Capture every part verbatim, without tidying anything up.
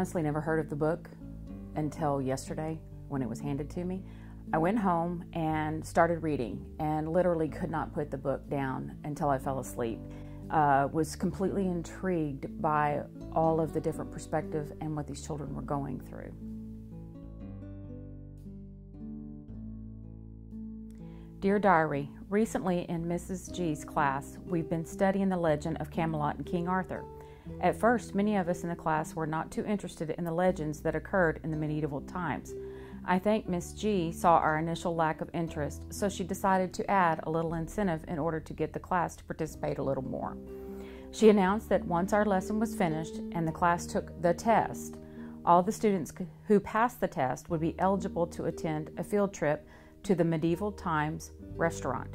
honestly never heard of the book until yesterday when it was handed to me. I went home and started reading and literally could not put the book down until I fell asleep. Uh, was completely intrigued by all of the different perspectives and what these children were going through. Dear Diary, recently in Missus G's class, we've been studying the legend of Camelot and King Arthur. At first, many of us in the class were not too interested in the legends that occurred in the medieval times. I think Miss G saw our initial lack of interest, so she decided to add a little incentive in order to get the class to participate a little more. She announced that once our lesson was finished and the class took the test, all the students who passed the test would be eligible to attend a field trip to the Medieval Times restaurant.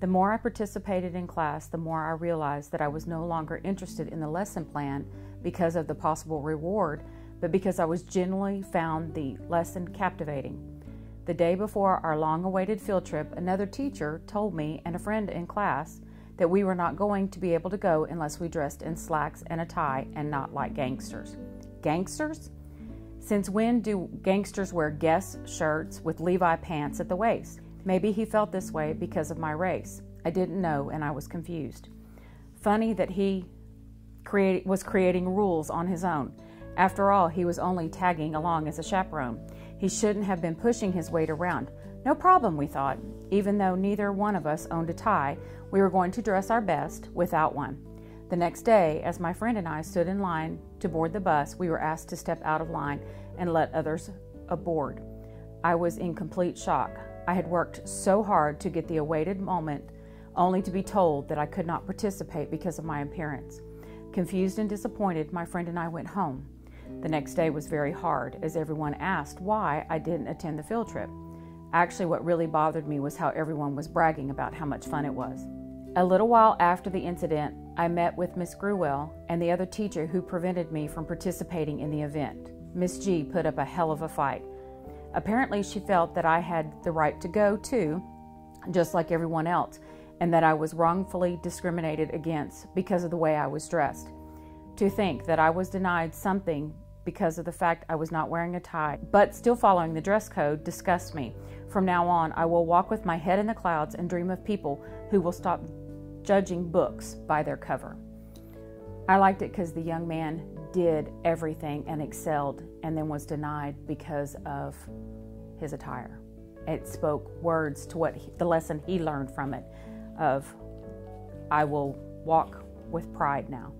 The more I participated in class, the more I realized that I was no longer interested in the lesson plan because of the possible reward, but because I was generally found the lesson captivating. The day before our long-awaited field trip, another teacher told me and a friend in class that we were not going to be able to go unless we dressed in slacks and a tie and not like gangsters. Gangsters? Since when do gangsters wear Guess shirts with Levi pants at the waist? Maybe he felt this way because of my race. I didn't know, and I was confused. Funny that he create, was creating rules on his own. After all, he was only tagging along as a chaperone. He shouldn't have been pushing his weight around. No problem, we thought. Even though neither one of us owned a tie, we were going to dress our best without one. The next day, as my friend and I stood in line to board the bus, we were asked to step out of line and let others aboard. I was in complete shock. I had worked so hard to get the awaited moment, only to be told that I could not participate because of my appearance. Confused and disappointed, my friend and I went home. The next day was very hard, as everyone asked why I didn't attend the field trip. Actually, what really bothered me was how everyone was bragging about how much fun it was. A little while after the incident, I met with Miz Gruwell and the other teacher who prevented me from participating in the event. Miss G put up a hell of a fight. Apparently, she felt that I had the right to go too, just like everyone else, and that I was wrongfully discriminated against because of the way I was dressed. To think that I was denied something because of the fact I was not wearing a tie, but still following the dress code, disgusts me. From now on, I will walk with my head in the clouds and dream of people who will stop judging books by their cover. I liked it because the young man did everything and excelled and then was denied because of his attire. It spoke words to what he, the lesson he learned from it of, I will walk with pride now.